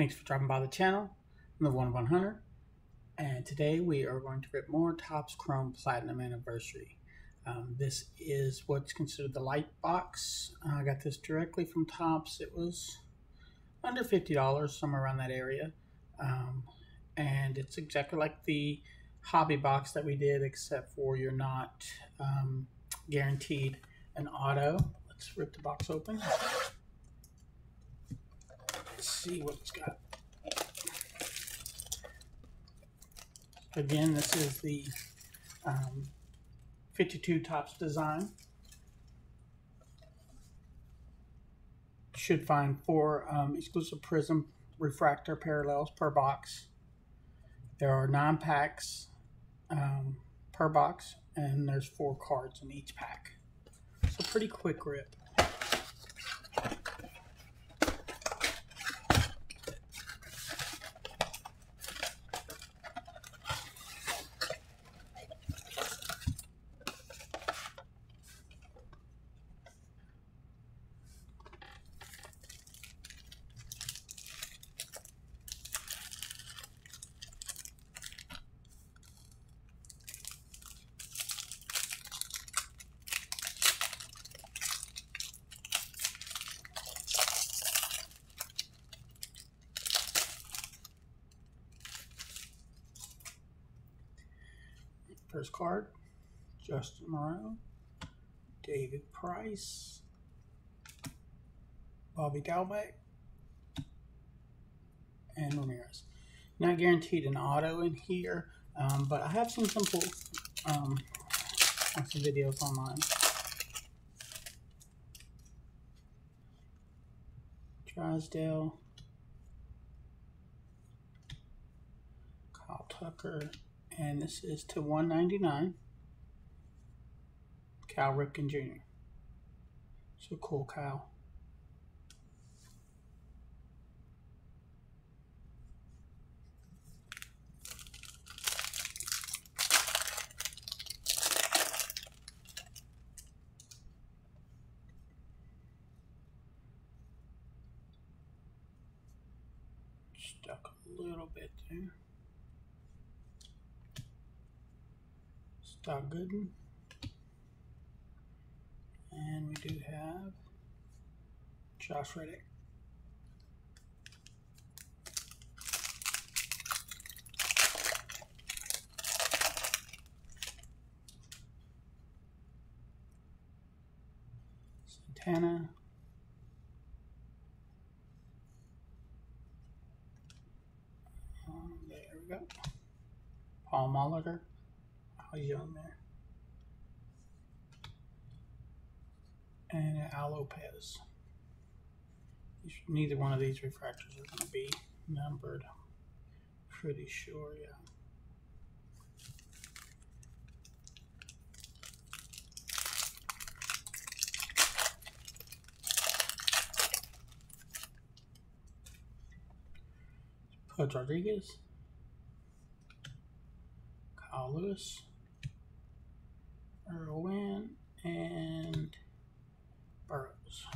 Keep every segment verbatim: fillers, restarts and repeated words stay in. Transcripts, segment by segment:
Thanks for dropping by the channel. I'm the one of one hundred, and today we are going to rip more Topps Chrome Platinum Anniversary. Um, this is what's considered the light box. Uh, I got this directly from Topps. It was under fifty dollars, somewhere around that area. Um, and it's exactly like the hobby box that we did, except for you're not um, guaranteed an auto. Let's rip the box open. Let's see what it's got. Again, this is the um, fifty-two Topps design. Should find four um, exclusive prism refractor parallels per box. There are nine packs um, per box, and there's four cards in each pack. So pretty quick rip. First card, Justin Morneau, David Price, Bobby Dalbec, and Ramirez. Not guaranteed an auto in here, um, but I have seen some cool um, some videos online. Drysdale, Kyle Tucker. And this is to one ninety-nine, Cal Ripken Junior So cool, Kyle. Stuck a little bit there. Doug Gooden, and we do have Josh Reddick. Santana, um, there we go, Paul Molitor. He's on there. And Al Lopez. Neither one of these refractors are going to be numbered. Pretty sure, yeah. Pudge Rodriguez. Kyle Lewis. Irwin and Burroughs.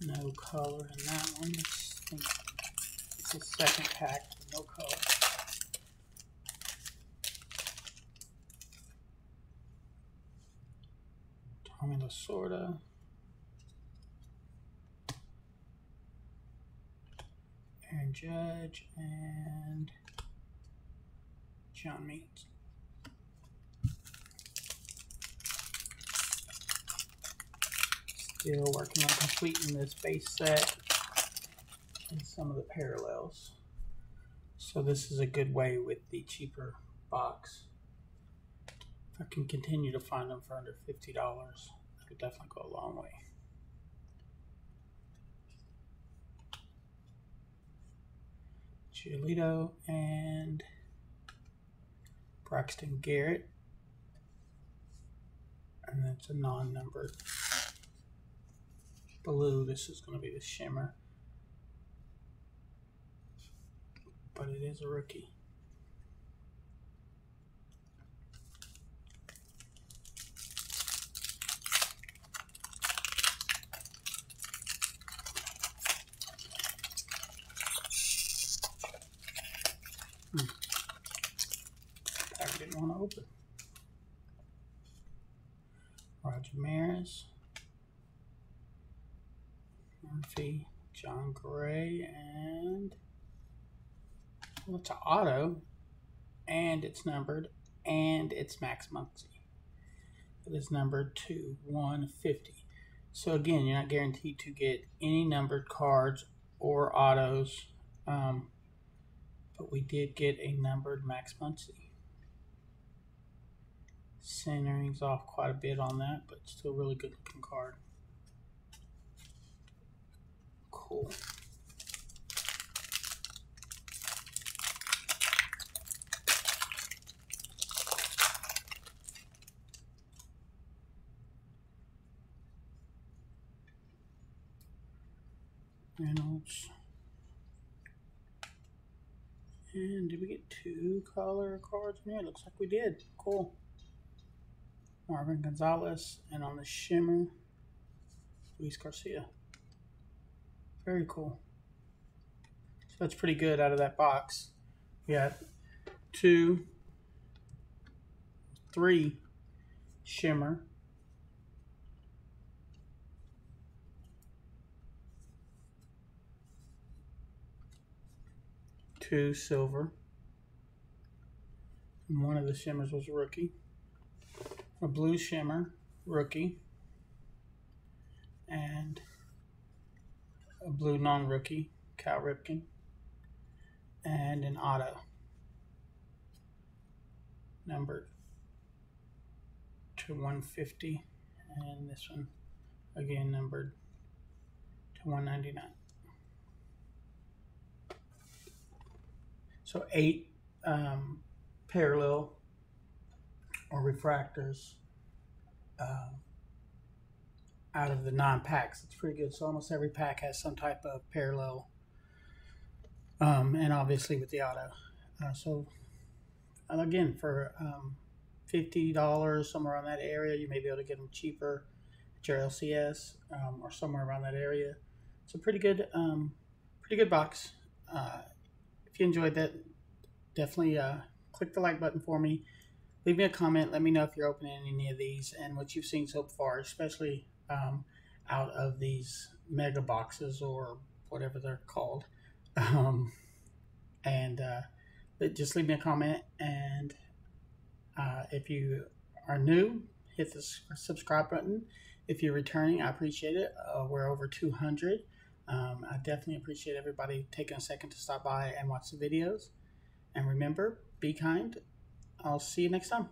No color in that one. It's, it's the second pack, no color. Tommy LaSorda. Aaron Judge and John Meat. Still working on completing this base set and some of the parallels. So this is a good way with the cheaper box. If I can continue to find them for under fifty dollars, I could definitely go a long way. Giolito and Braxton Garrett. And that's a non-numbered. Blue, this is going to be the shimmer, but it is a rookie. Hmm. I didn't want to open. Roger Maris, Murphy, John Gray, and well, it's an auto, and it's numbered, and it's Max Muncy. It is numbered two one fifty. So again, you're not guaranteed to get any numbered cards or autos, um, but we did get a numbered Max Muncy. Centering's off quite a bit on that, but still really good looking card. Cool. Reynolds. And did we get two color cards in here? Looks like we did. Cool. Marvin Gonzalez, and on the shimmer, Luis Garcia. Very cool. So that's pretty good out of that box. We got two, three shimmer, two silver, and one of the shimmers was a rookie. A blue shimmer, rookie, and a blue non-rookie, Cal Ripken, and an auto, numbered to one fifty, and this one, again, numbered to one ninety-nine. So eight um, parallel or refractors um, out of the non-packs. It's pretty good. So almost every pack has some type of parallel, um, and obviously with the auto. Uh, so again, for um, fifty dollars, somewhere around that area, you may be able to get them cheaper at your L C S um, or somewhere around that area. It's a pretty good, um, pretty good box. Uh, if you enjoyed that, definitely uh, click the like button for me. Leave me a comment. Let me know if you're opening any of these and what you've seen so far, especially um, out of these mega boxes or whatever they're called. Um, and uh, but just leave me a comment. And uh, if you are new, hit the subscribe button. If you're returning, I appreciate it. Uh, we're over two hundred. Um, I definitely appreciate everybody taking a second to stop by and watch the videos. And remember, be kind. I'll see you next time.